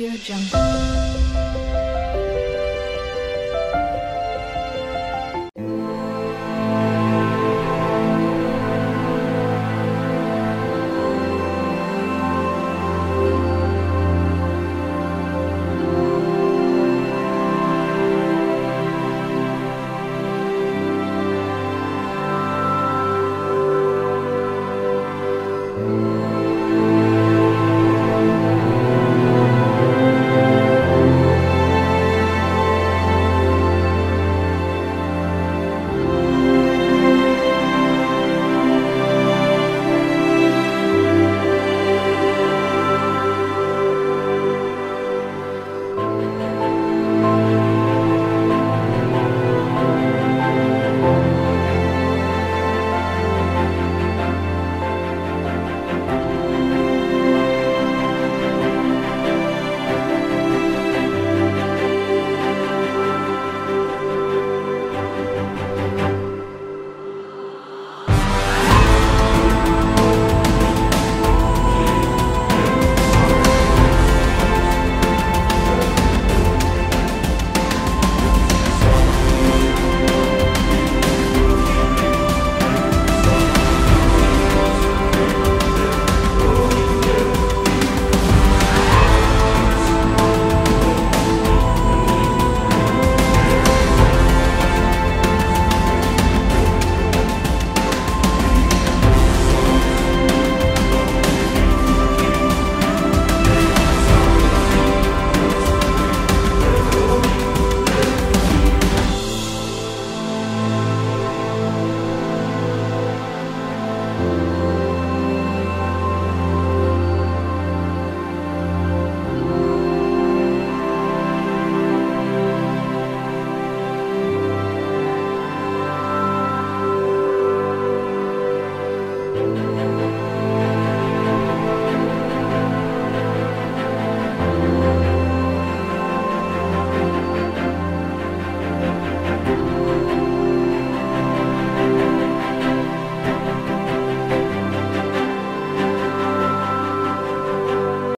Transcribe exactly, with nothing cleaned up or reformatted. Your jump.